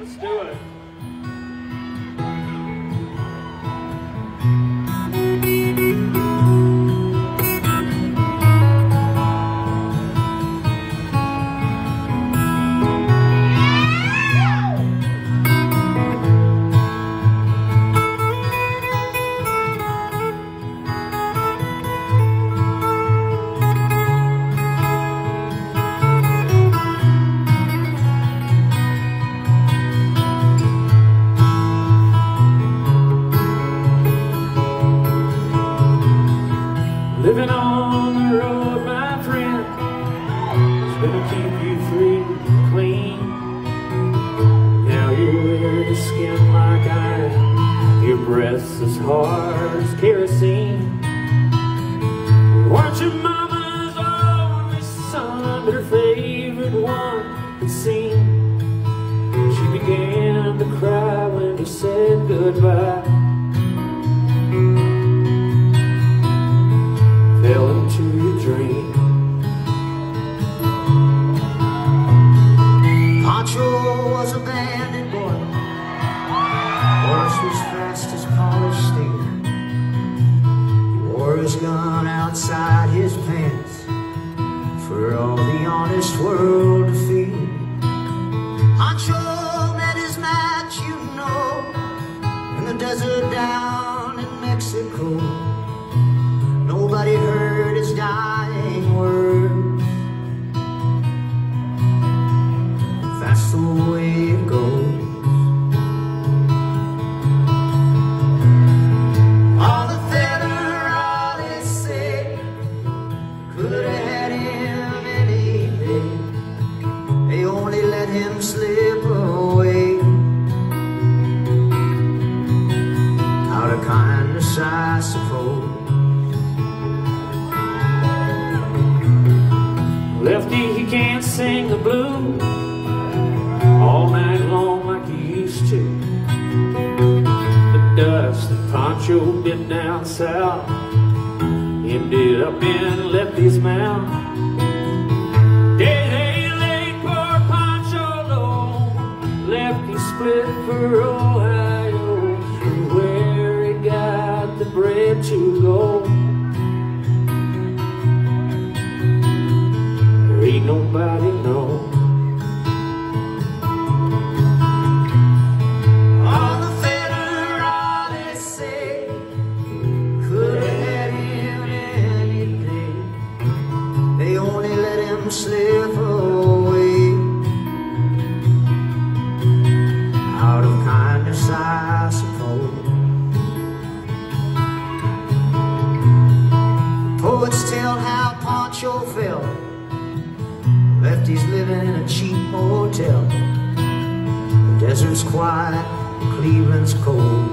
Let's do it. Living on the road, my friend, it's gonna keep you free and clean. Now you wear the skin like iron, your breath's as hard as kerosene. Weren't your mama's only son, but her favorite one, it seemed. She began to cry when you said goodbye. Pancho was a bandit boy, horse was fast as college steer. He wore his gun outside his pants for all the honest world to fear. Pancho met his match, you know, in the desert down in Mexico. Nobody heard his dying words. That's the way it goes. All the feather, all they said, could have had him any day. They only let him slip away out of kindness, I suppose. Lefty, he can't sing the blues all night long like he used to. The dust that Pancho bit down south ended up in Lefty's mouth. Dead hay laid poor Pancho low. Lefty split for Ohio, and where he got the bread to go. Nobody knows. All the feather, all they say, could have had him any day. They only let him slip away out of kindness, I suppose. Poets tell how Pancho fell. Lefty's living in a cheap motel. The desert's quiet, Cleveland's cold,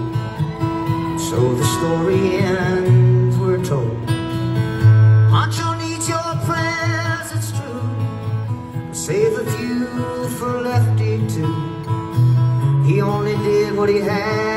so the story ends, we're told. Pancho needs your prayers, it's true. Save a few for Lefty too. He only did what he had.